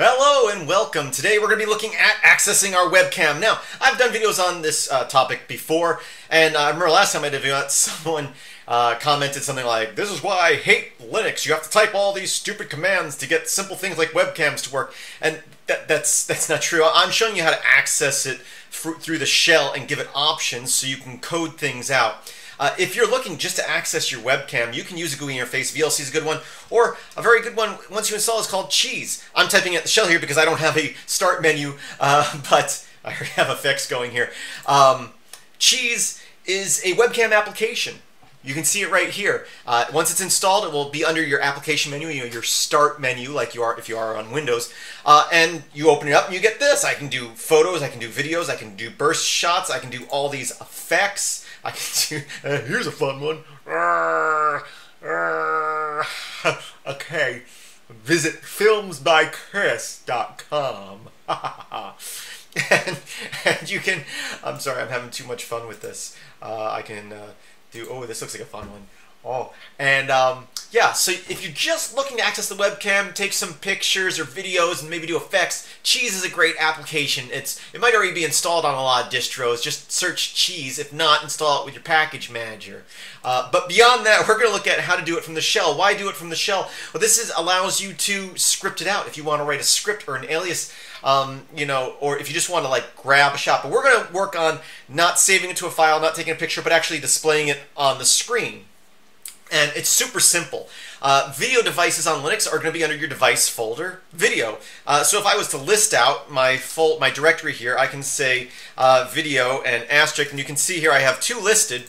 Hello and welcome. Today we're going to be looking at accessing our webcam. Now, I've done videos on this topic before, and I remember last time I did a video, someone commented something like, "This is why I hate Linux. You have to type all these stupid commands to get simple things like webcams to work." And that's not true. I'm showing you how to access it through the shell and give it options so you can code things out. If you're looking just to access your webcam, you can use a GUI interface. VLC is a good one, or a very good one once you install is called Cheese. I'm typing at the shell here because I don't have a start menu, but I already have effects going here. Cheese is a webcam application. You can see it right here. Once it's installed, it will be under your application menu, you know, your start menu, like you are if you are on Windows. And you open it up and you get this. I can do photos, I can do videos, I can do burst shots, I can do all these effects. I can do, here's a fun one. Okay, visit filmsbykris.com. and you can, I'm sorry, I'm having too much fun with this. I can do, oh, this looks like a fun one. Oh, and yeah, so if you're just looking to access the webcam, take some pictures or videos and maybe do effects, Cheese is a great application. It might already be installed on a lot of distros. Just search Cheese. If not, install it with your package manager. But beyond that, we're going to look at how to do it from the shell. Why do it from the shell? Well, this allows you to script it out if you want to write a script or an alias, you know, or if you just want to like grab a shot. But we're going to work on not saving it to a file, not taking a picture, but actually displaying it on the screen. And it's super simple. Video devices on Linux are going to be under your device folder, video. So if I was to list out my directory here, I can say video and asterisk, and you can see here I have two listed.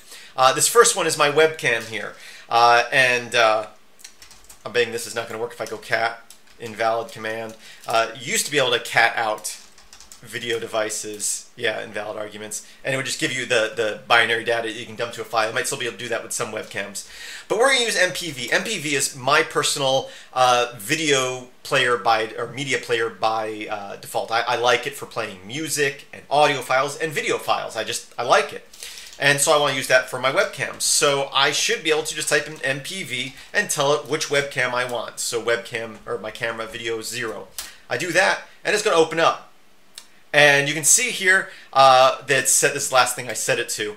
This first one is my webcam here, and I'm betting this is not going to work if I go cat invalid command. You used to be able to cat out video devices, yeah, invalid arguments, and it would just give you the binary data that you can dump to a file. You might still be able to do that with some webcams. But we're going to use MPV. MPV is my personal video player or media player by default. I like it for playing music and audio files and video files. I like it. And so I want to use that for my webcam. So I should be able to just type in MPV and tell it which webcam I want. So webcam, or my camera, video 0. I do that, and it's going to open up. And you can see here that set this last thing I set it to.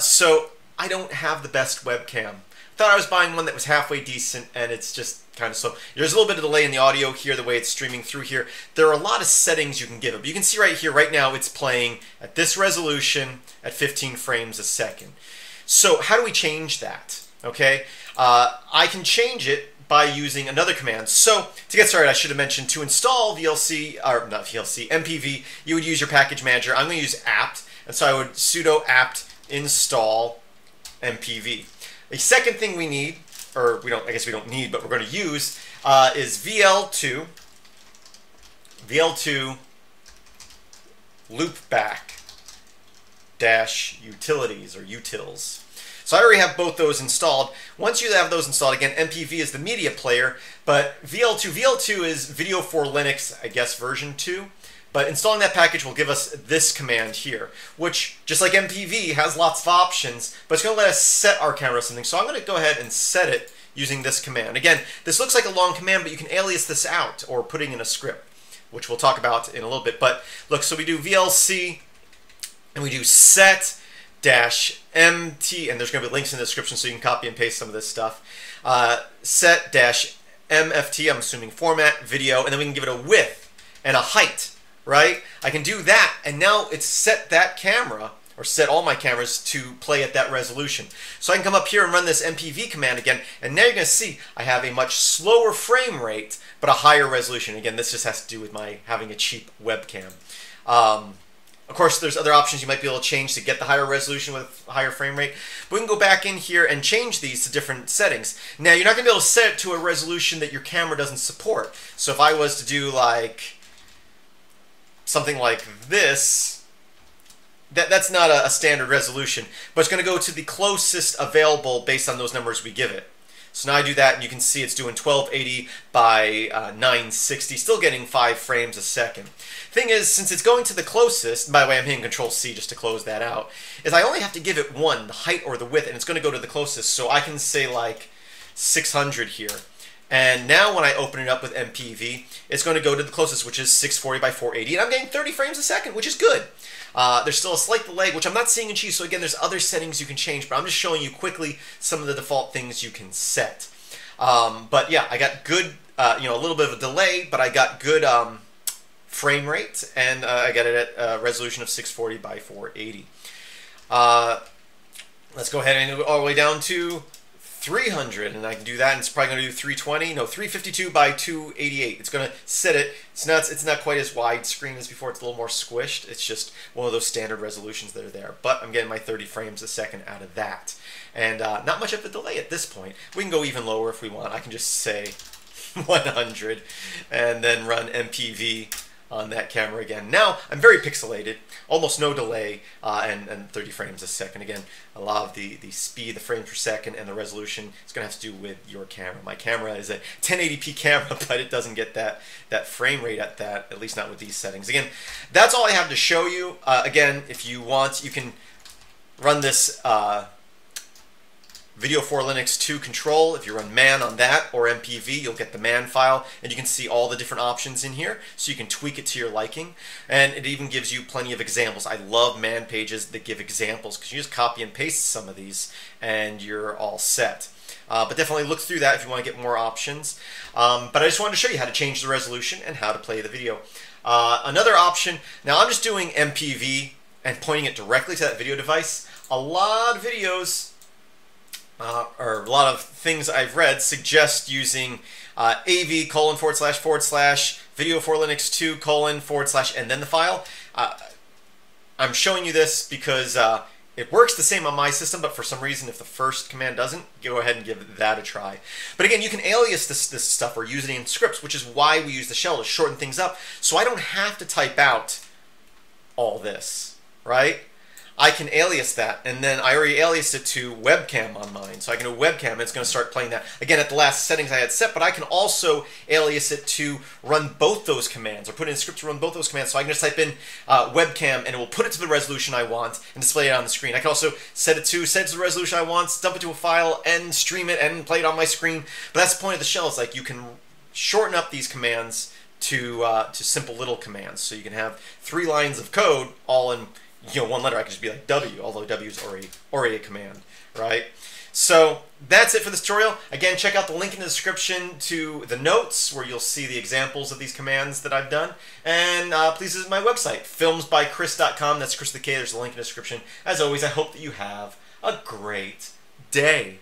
So I don't have the best webcam. Thought I was buying one that was halfway decent, and it's just kind of slow. There's a little bit of delay in the audio here, the way it's streaming through here. There are a lot of settings you can give it. But you can see right here, right now, it's playing at this resolution at 15 frames a second. So how do we change that? Okay, I can change it by using another command. So to get started, I should have mentioned to install VLC, or not VLC, MPV, you would use your package manager. I'm going to use apt, and so I would sudo apt install MPV. The second thing we need, or we don't, I guess we don't need, but we're going to use is VL2 loopback - utilities or utils. So I already have both those installed. Once you have those installed, again, MPV is the media player, but VL2 is video for Linux, I guess, version 2. But installing that package will give us this command here, which, just like MPV, has lots of options, but it's going to let us set our camera or something. So I'm going to go ahead and set it using this command. Again, this looks like a long command, but you can alias this out or put it in a script, which we'll talk about in a little bit. But look, so we do VLC, and we do set -mt, and there's going to be links in the description so you can copy and paste some of this stuff. Set -mft, I'm assuming format, video, and then we can give it a width and a height, right? I can do that, and now it's set that camera, or set all my cameras to play at that resolution. So I can come up here and run this MPV command again, and now you're going to see I have a much slower frame rate, but a higher resolution. Again, this just has to do with my having a cheap webcam. Of course, there's other options you might be able to change to get the higher resolution with a higher frame rate. But we can go back in here and change these to different settings. Now, you're not going to be able to set it to a resolution that your camera doesn't support. So if I was to do like something like this, that's not a standard resolution. But it's going to go to the closest available based on those numbers we give it. So now I do that, and you can see it's doing 1280 by 960, still getting 5 frames a second. Thing is, since it's going to the closest, by the way, I'm hitting Control-C just to close that out, is I only have to give it one, the height or the width, and it's going to go to the closest. So I can say, like, 600 here. And now when I open it up with MPV, it's going to go to the closest, which is 640 by 480. And I'm getting 30 frames a second, which is good. There's still a slight delay, which I'm not seeing in Cheese. So again, there's other settings you can change, but I'm just showing you quickly some of the default things you can set. But yeah, I got good, a little bit of a delay, but I got good frame rate, and I got it at a resolution of 640 by 480. Let's go ahead and go all the way down to 300, and I can do that, and it's probably going to do 320, no, 352 by 288. It's going to set it. It's not quite as widescreen as before. It's a little more squished. It's just one of those standard resolutions that are there, but I'm getting my 30 frames a second out of that, and not much of a delay at this point. We can go even lower if we want. I can just say 100 and then run MPV on that camera again. Now I'm very pixelated, almost no delay, and 30 frames a second. Again, a lot of the speed, the frames per second, and the resolution is going to have to do with your camera. My camera is a 1080p camera, but it doesn't get that frame rate at that, at least not with these settings. Again, that's all I have to show you. Again, if you want, you can run this video for Linux 2 control. If you run man on that or MPV, you'll get the man file, and you can see all the different options in here, so you can tweak it to your liking. And it even gives you plenty of examples. I love man pages that give examples, because you just copy and paste some of these and you're all set. But definitely look through that if you want to get more options. But I just wanted to show you how to change the resolution and how to play the video. Another option, now I'm just doing MPV and pointing it directly to that video device. A lot of videos, or a lot of things I've read, suggest using av:// video for Linux 2 :/ and then the file. I'm showing you this because it works the same on my system, but for some reason, if the first command doesn't, go ahead and give that a try. But again, you can alias this stuff or use it in scripts, which is why we use the shell to shorten things up, so I don't have to type out all this, right? I can alias that, and then I already aliased it to webcam on mine. So I can do webcam, and it's going to start playing that. Again, at the last settings I had set, but I can also alias it to run both those commands, or put in a script to run both those commands. So I can just type in webcam, and it will put it to the resolution I want and display it on the screen. I can also set it to the resolution I want, dump it to a file, and stream it, and play it on my screen. But that's the point of the shell. It's like you can shorten up these commands to simple little commands. So you can have 3 lines of code all in, you know, 1 letter. I could just be like W, although W is already a command, right? So that's it for this tutorial. Again, check out the link in the description to the notes, where you'll see the examples of these commands that I've done. And please visit my website, filmsbykris.com. That's Chris with a K. There's a link in the description. As always, I hope that you have a great day.